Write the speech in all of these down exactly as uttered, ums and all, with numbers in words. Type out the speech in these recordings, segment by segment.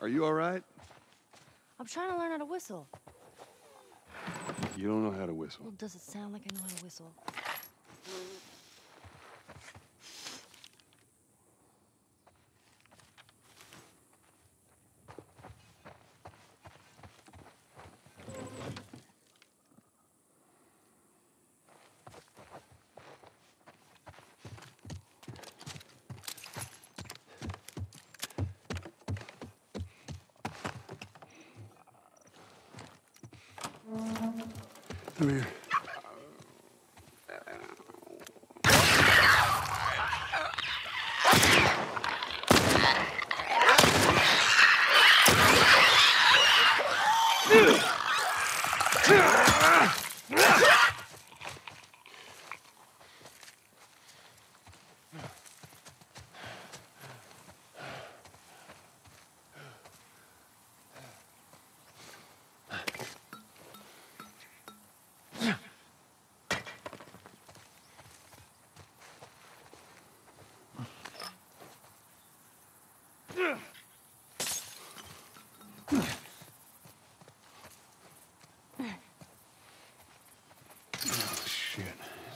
Are you all right? I'm trying to learn how to whistle. You don't know how to whistle? Well, does it sound like I know how to whistle? Come here.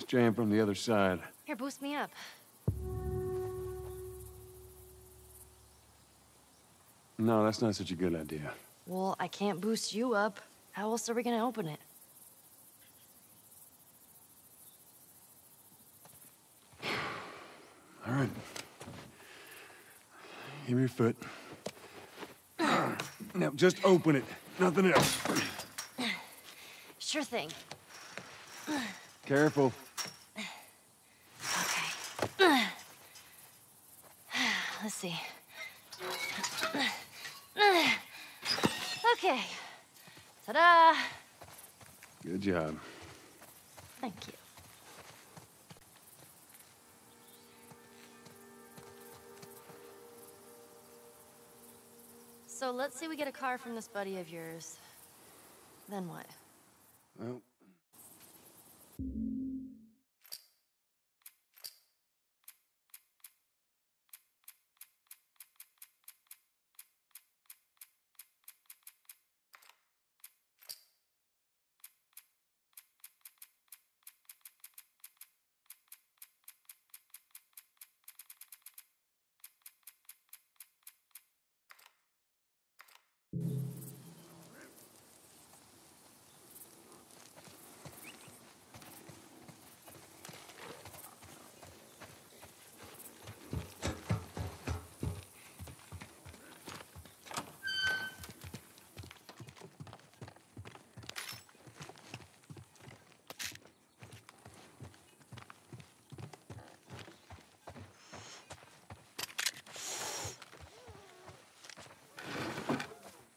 Jam from the other side. Here, boost me up. No, that's not such a good idea. Well, I can't boost you up. How else are we gonna open it? All right. Give me your foot. Now, just open it. Nothing else. Sure thing. Careful. Okay. Let's see. Okay. Ta-da! Good job. Thank you. So let's say we get a car from this buddy of yours. Then what? Well.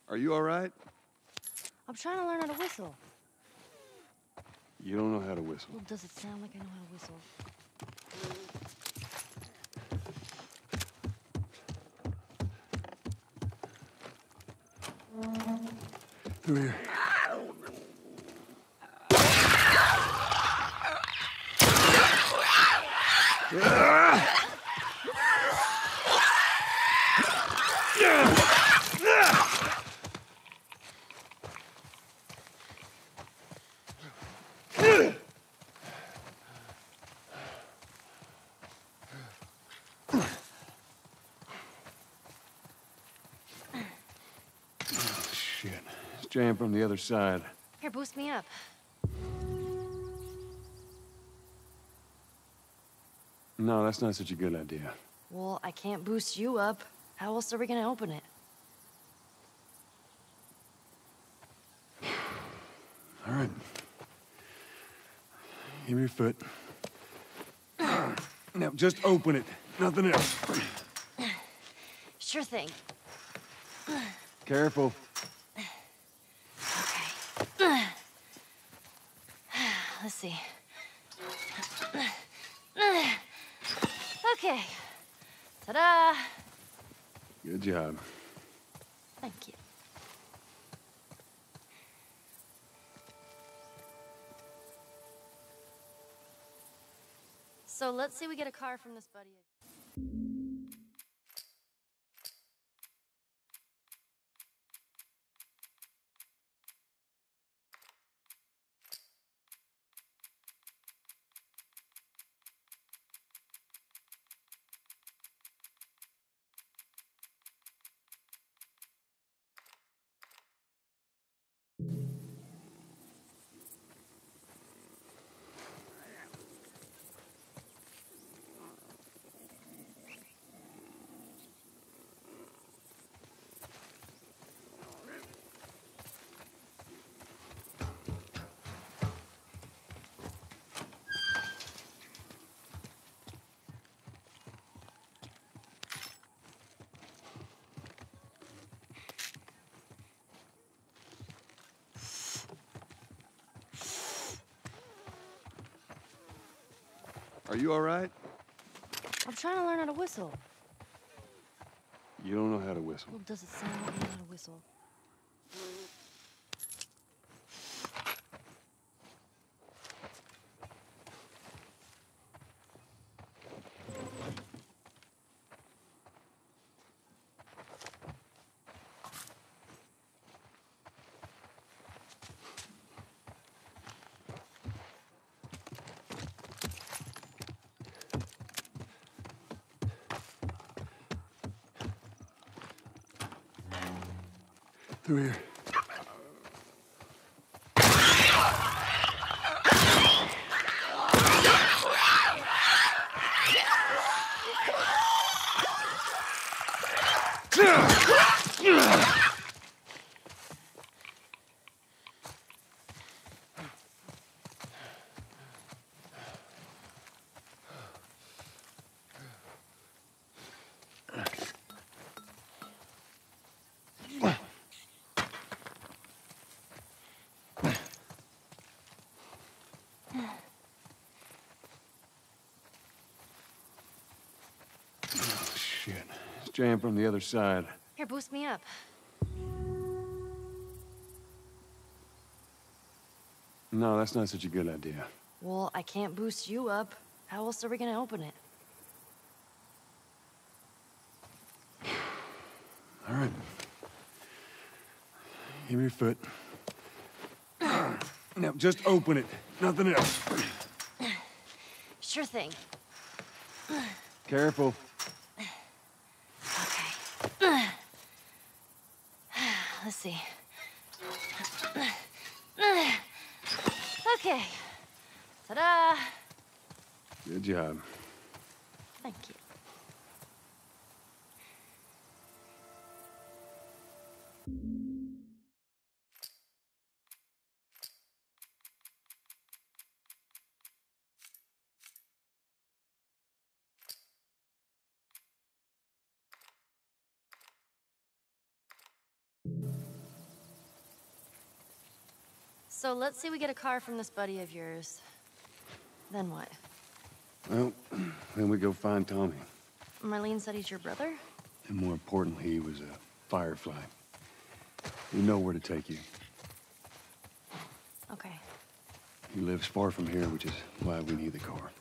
Are you all right? I'm trying to learn how to whistle. You don't know how to whistle. Well, does it sound like I know how to whistle? Come here. Jam from the other side. Here, boost me up. No, that's not such a good idea. Well, I can't boost you up. How else are we gonna open it? All right. Give me your foot. Now, just open it. Nothing else. Sure thing. Careful. Okay. Let's see. Okay. Ta-da! Good job. Thank you. So let's see we get a car from this buddy. Are you all right? I'm trying to learn how to whistle. You don't know how to whistle. Well, does it sound like you know how to whistle? Through here. Jam from the other side. Here, boost me up. No, that's not such a good idea. Well, I can't boost you up. How else are we gonna open it? All right. Give me your foot. Now, just open it. Nothing else. Sure thing. Careful. Let's see. Okay. Ta-da! Good job. Thank you. So let's say we get a car from this buddy of yours. Then what? Well, then we go find Tommy. Marlene said he's your brother? And more importantly, he was a firefly. We know where to take you. Okay. He lives far from here, which is why we need the car.